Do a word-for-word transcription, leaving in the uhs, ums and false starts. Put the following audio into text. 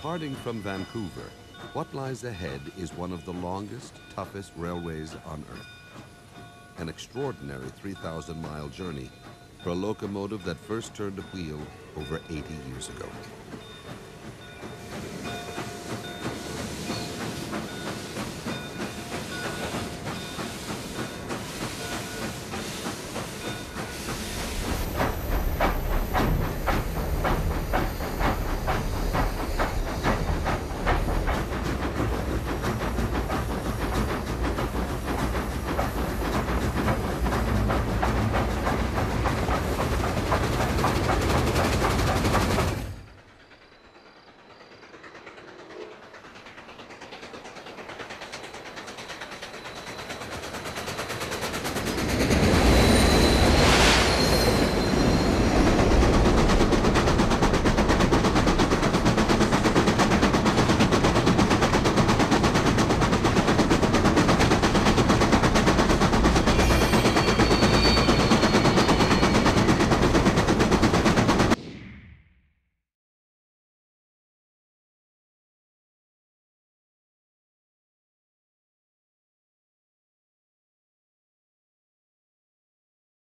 Departing from Vancouver, what lies ahead is one of the longest, toughest railways on Earth. An extraordinary three thousand mile journey for a locomotive that first turned a wheel over eighty years ago.